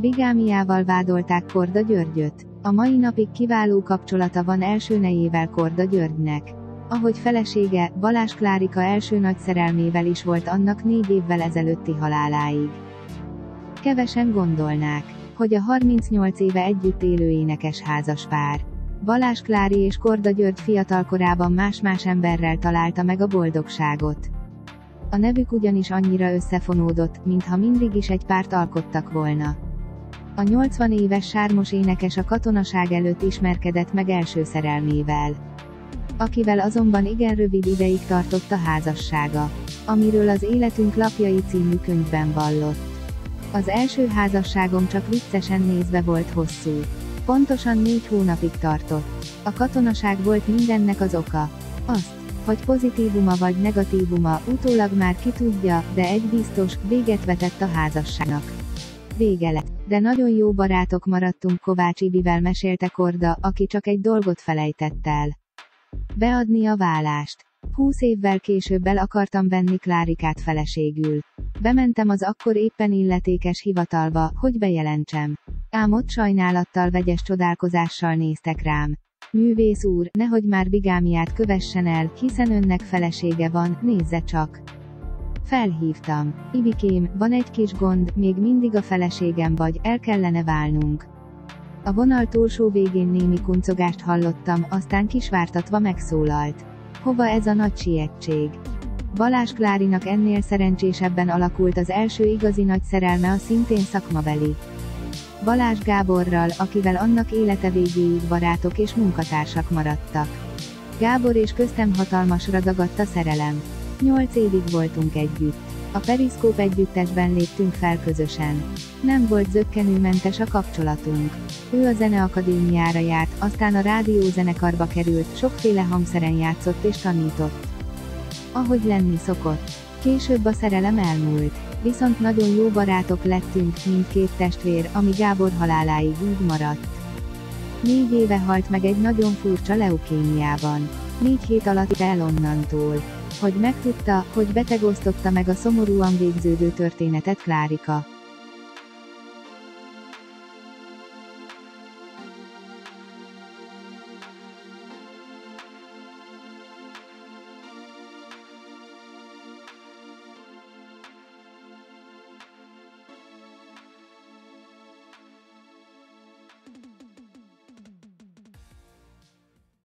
Bigámiával vádolták Korda Györgyöt. A mai napig kiváló kapcsolata van első nejével Korda Györgynek. Ahogy felesége, Balázs Klárika első nagy szerelmével is volt annak 4 évvel ezelőtti haláláig. Kevesen gondolnák, hogy a 38 éve együtt élő énekes házas pár. Balázs Klári és Korda György fiatalkorában más-más emberrel találta meg a boldogságot. A nevük ugyanis annyira összefonódott, mintha mindig is egy párt alkottak volna. A 80 éves sármos énekes a katonaság előtt ismerkedett meg első szerelmével, akivel azonban igen rövid ideig tartott a házassága, amiről az Életünk lapjai című könyvben vallott. Az első házasságom csak viccesen nézve volt hosszú. Pontosan 4 hónapig tartott. A katonaság volt mindennek az oka. Azt, hogy pozitívuma vagy negatívuma, utólag már ki tudja, de egy biztos, véget vetett a házasságnak. Vége lett. De nagyon jó barátok maradtunk Kovács Ibivel, mesélte Korda, aki csak egy dolgot felejtett el. Beadni a vállást. 20 évvel később el akartam venni Klárikát feleségül. Bementem az akkor éppen illetékes hivatalba, hogy bejelentsem. Ám ott sajnálattal, vegyes csodálkozással néztek rám. Művész úr, nehogy már bigámiát kövessen el, hiszen önnek felesége van, nézze csak. Felhívtam. Ibikém, van egy kis gond, még mindig a feleségem vagy, el kellene válnunk. A vonal túlsó végén némi kuncogást hallottam, aztán kisvártatva megszólalt. Hova ez a nagy sietség? Balázs Klárinak ennél szerencsésebben alakult az első igazi nagy szerelme, a szintén szakmabeli Balázs Gáborral, akivel annak élete végéig barátok és munkatársak maradtak. Gábor és köztem hatalmasra dagadt a szerelem. 8 évig voltunk együtt. A Periszkóp együttesben léptünk fel közösen. Nem volt zökkenőmentes a kapcsolatunk. Ő a Zeneakadémiára járt, aztán a rádiózenekarba került, sokféle hangszeren játszott és tanított. Ahogy lenni szokott. Később a szerelem elmúlt. Viszont nagyon jó barátok lettünk, mindkét testvér, ami Gábor haláláig úgy maradt. 4 éve halt meg egy nagyon furcsa leukémiában. 4 hét alatt el onnantól, hogy megtudta, hogy beteg, osztotta meg a szomorúan végződő történetet Klárika.